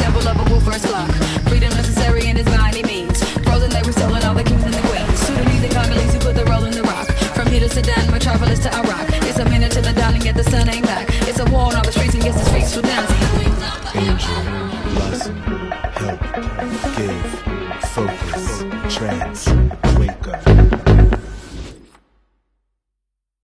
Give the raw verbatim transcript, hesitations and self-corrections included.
devil of a wolf first flock. Freedom necessary in his mighty means. Rolling they were stolen all the kings and the queens. Sudanese and Congolese who put the roll in the rock. From here to Sudan, metropolis to Iraq.